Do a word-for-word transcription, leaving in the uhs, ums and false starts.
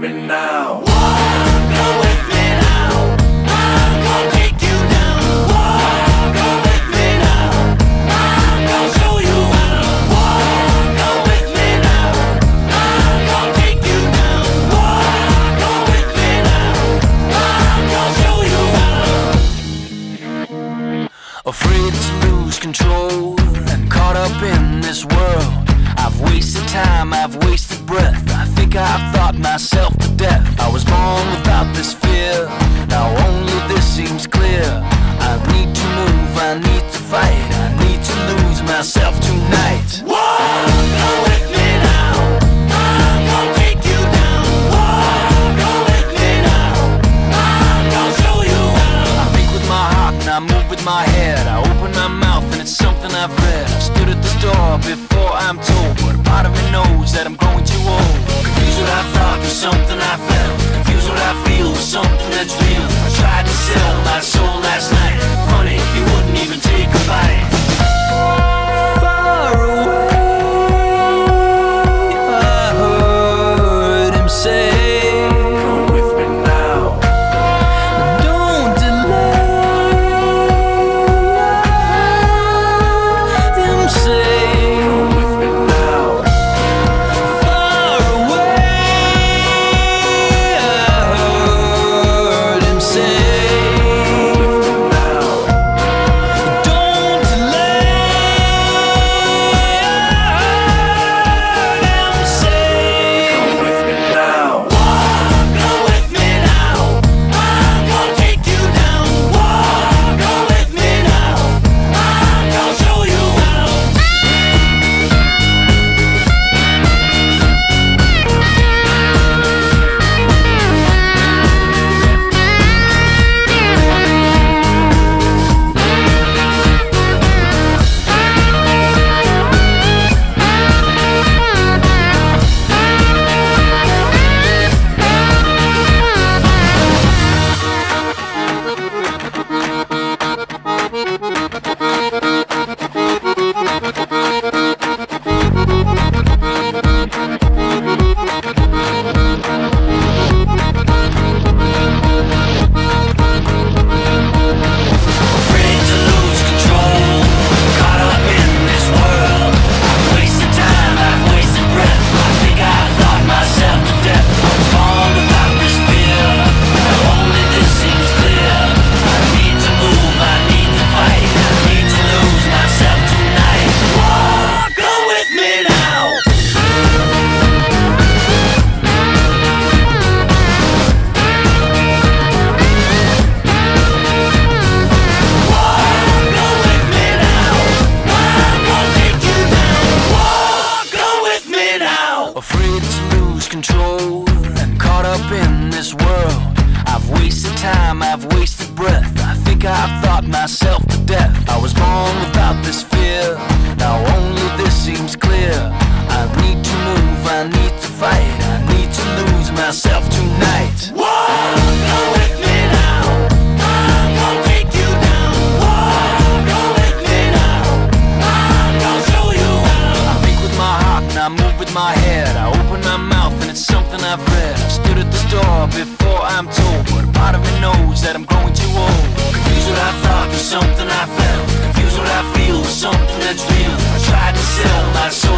with me now. Walk away. Afraid to lose control, caught up in this world. I've wasted time, I've wasted breath. I think I've thought myself to death. I was born without this fear, now only this seems clear. I need to move, I need to fight, I need to lose myself tonight. Whoa! My head, I open my mouth and it's something I've read. I've stood at this door before I'm told, but a part of me knows that I'm growing too old. Confused what I thought with something I felt, confused what I feel with something that's real. I tried to sell my soul last night, funny, he wouldn't even take a bite. Far away, I heard him say, afraid to lose control, caught up in this world. I've wasted time, I've wasted breath. I think I've thought myself to death. I was born without this fear, now only this seems clear. I need to move, I need to fight, I need to lose myself tonight. Whoa! My head, I open my mouth and it's something I've read. I've stood at this door before I'm told, but a part of me knows that I'm growing too old. Confused what I thought with something I felt, confused what I feel with something that's real. I tried to sell my soul.